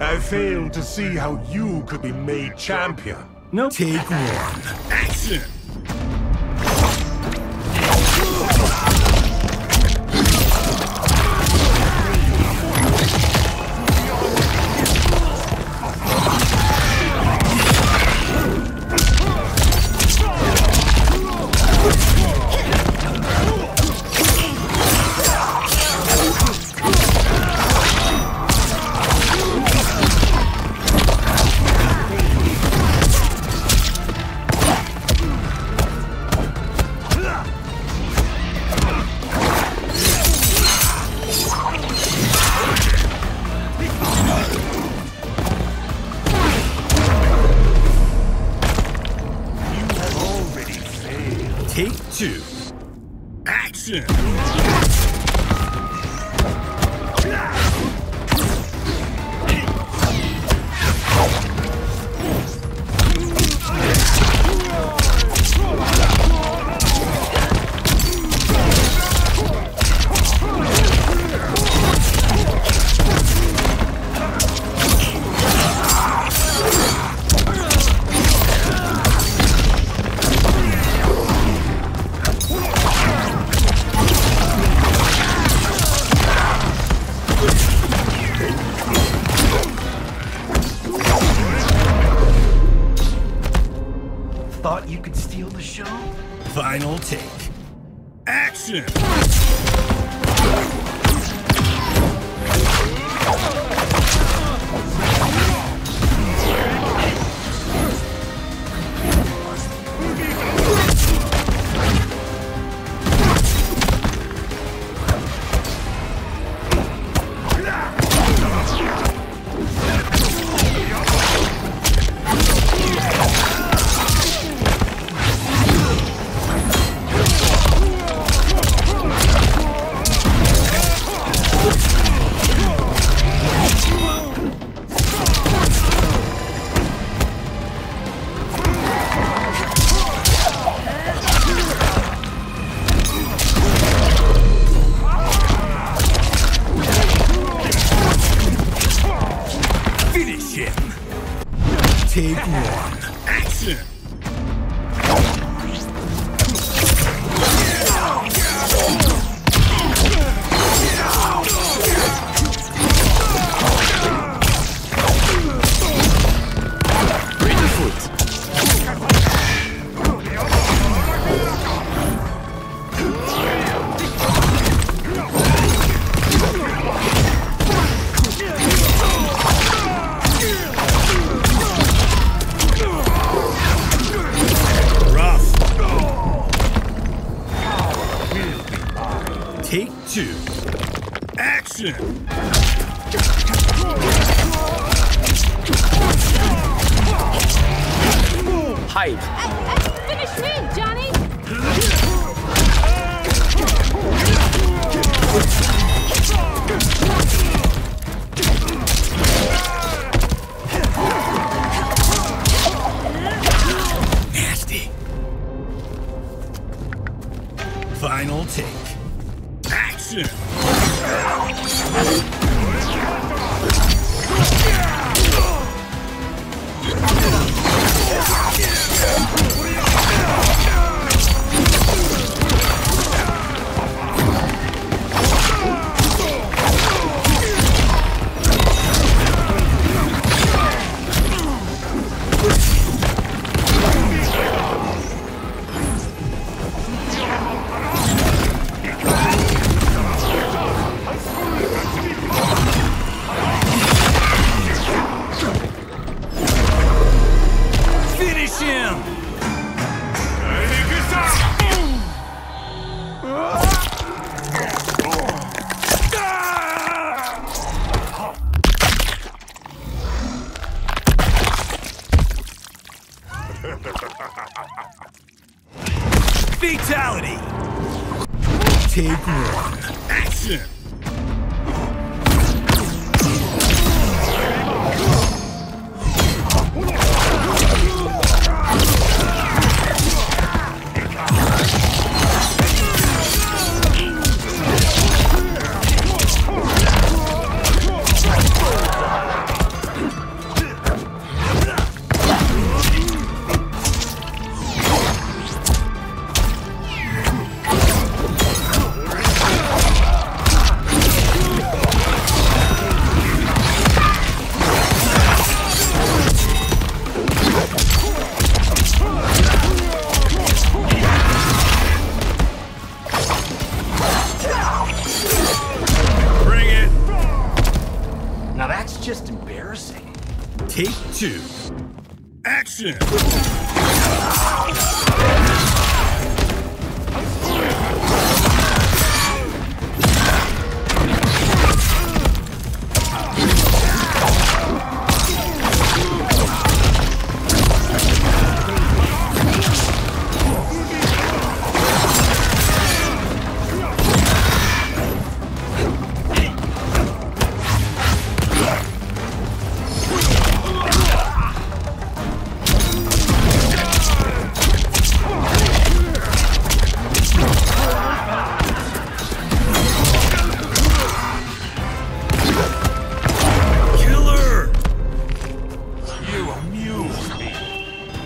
I fail to see how you could be made champion. Nope. Take one. Action! Take two. Action! Thought you could steal the show? Final take. Action! Take one. Action! Take two. Action! Hype. Finish me, Johnny! Nasty. Final take. Action! Fatality! Take one. Action! Take two. Action!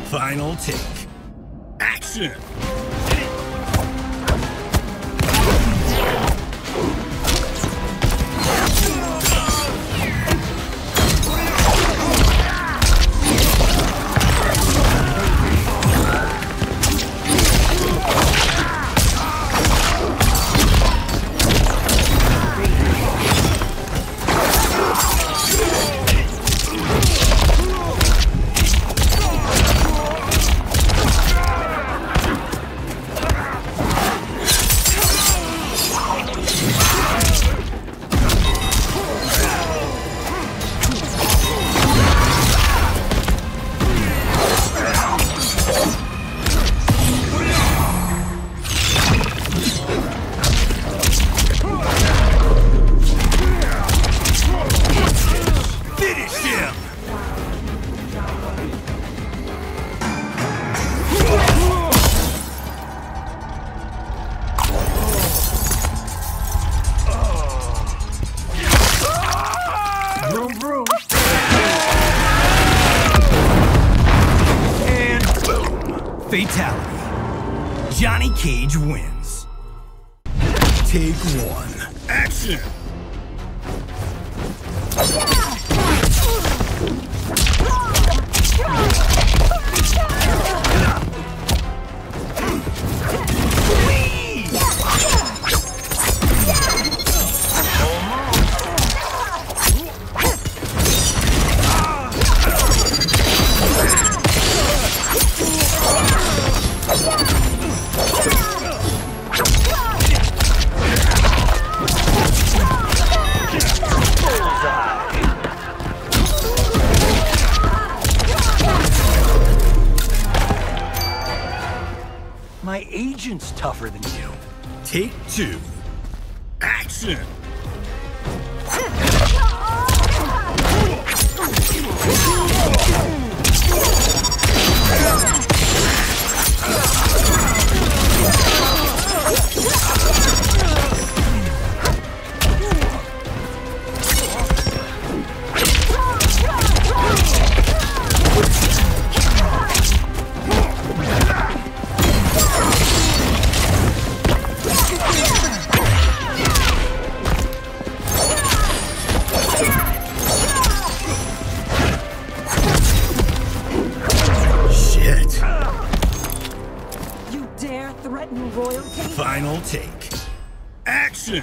Final take. Action! And boom! Fatality. Johnny Cage wins. Take one. Action! My agent's tougher than you. Take two. Action! Threaten royalty? Final take. Action!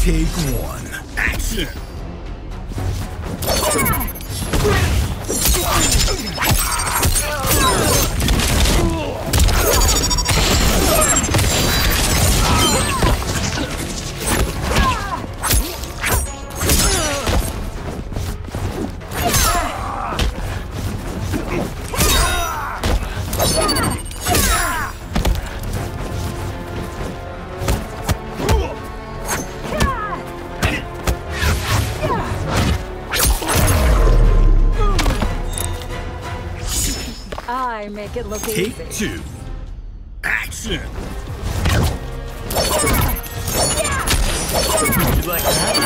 Take one. Action! make it look easy. Take two. Action! Would you like that?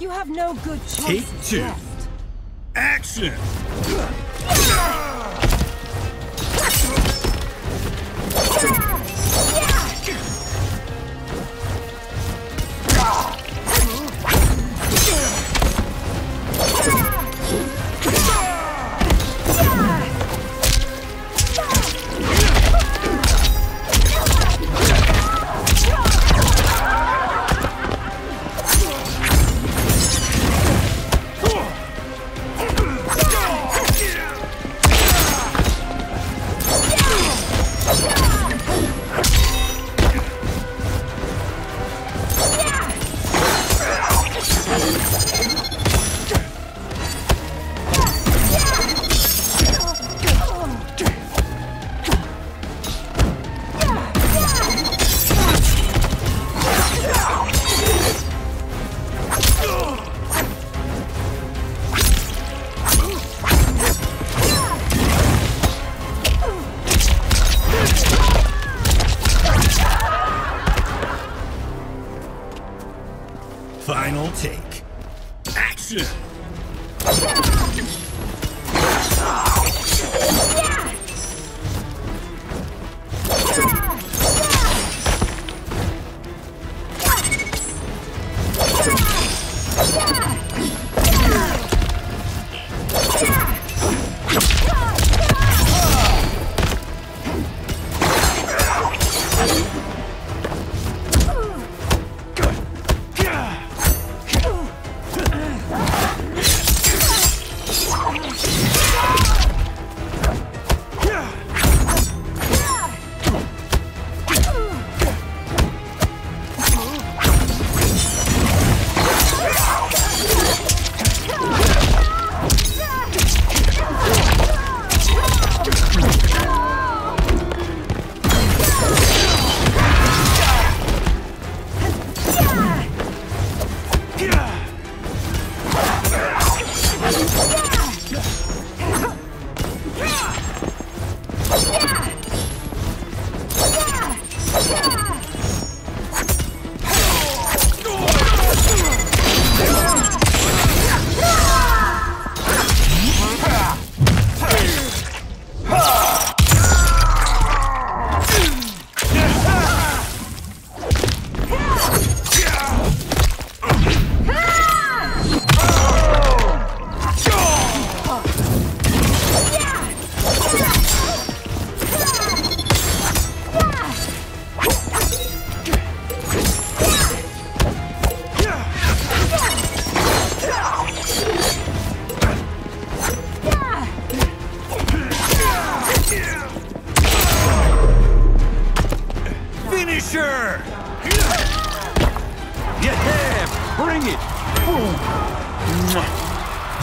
You have no good choice. Take two. Left. Action! Final take. Action!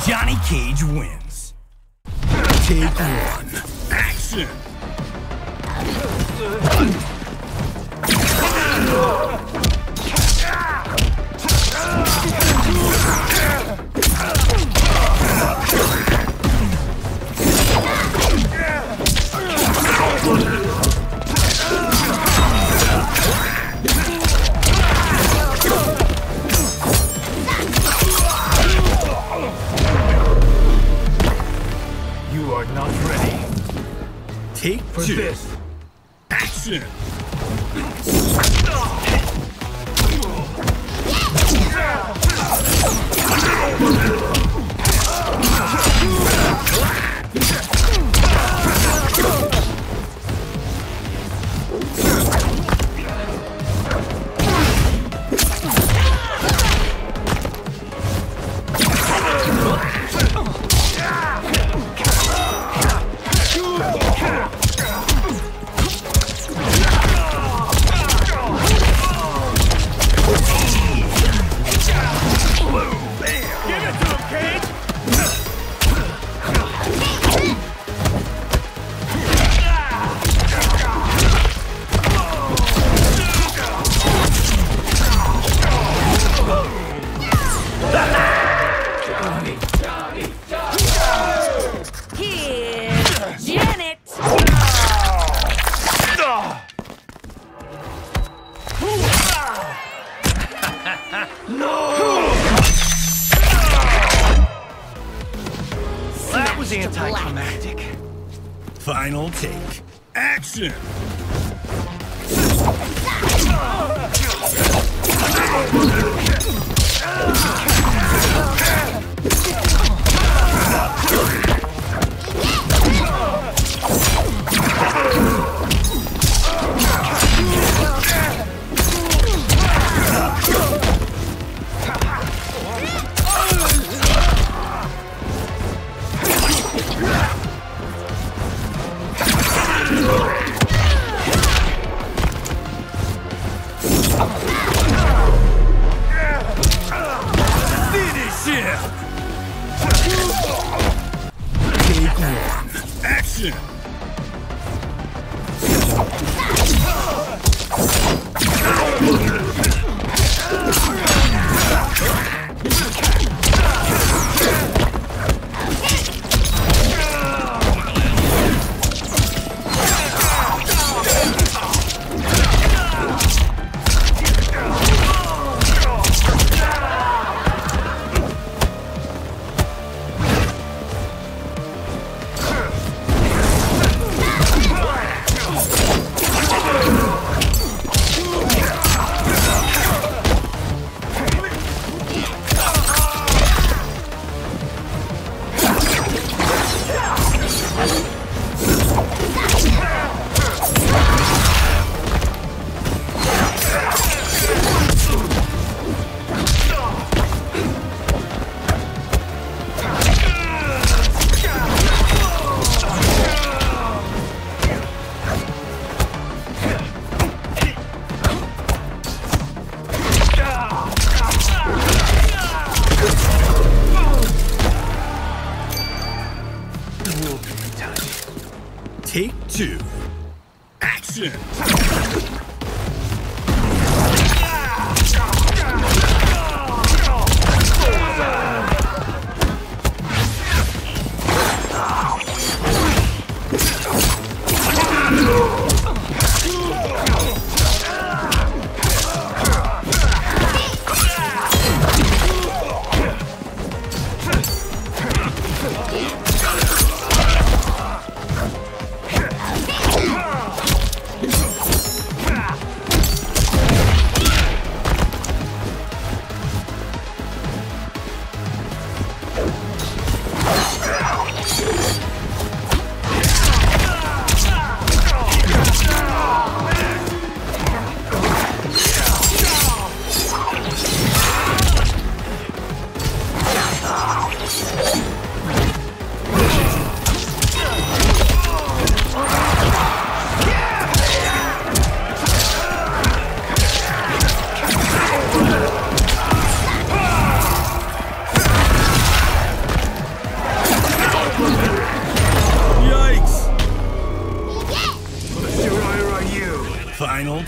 Johnny Cage wins. Take one. Action! You are not ready. Take for this. Action! No! That was anticlimactic. Final take. Action! Action! Take two. Action!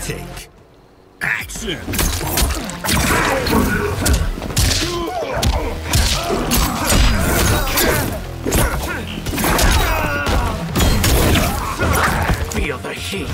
take. Action! Feel the heat.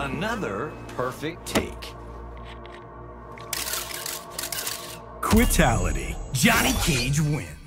Another perfect take. Quitality. Johnny Cage wins.